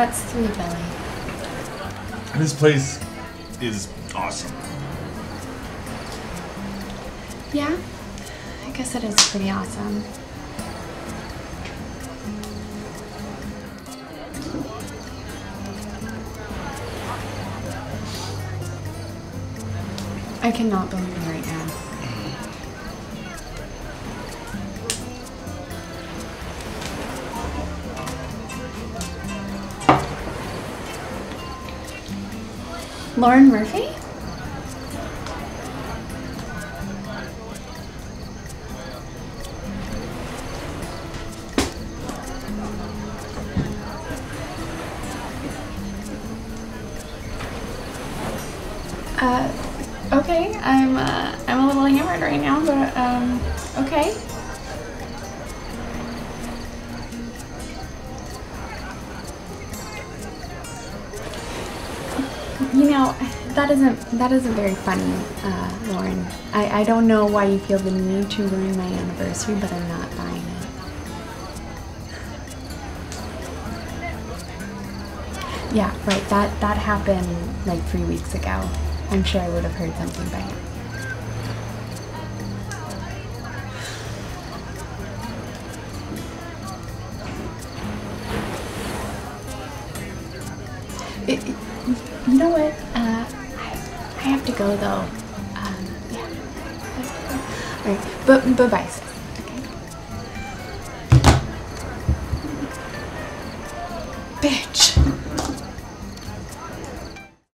That's three, Billy. This place is awesome. Yeah, I guess it is pretty awesome. I cannot believe it right now. Lauren Murphy? Okay, I'm a little hammered right now, but, okay. You know, that isn't very funny, Lauren. I don't know why you feel the need to ruin my anniversary, but I'm not buying it. Yeah, right, that happened like 3 weeks ago. I'm sure I would have heard something by now. You know what? I have to go though. Yeah. All right. But bye. Okay. Bitch.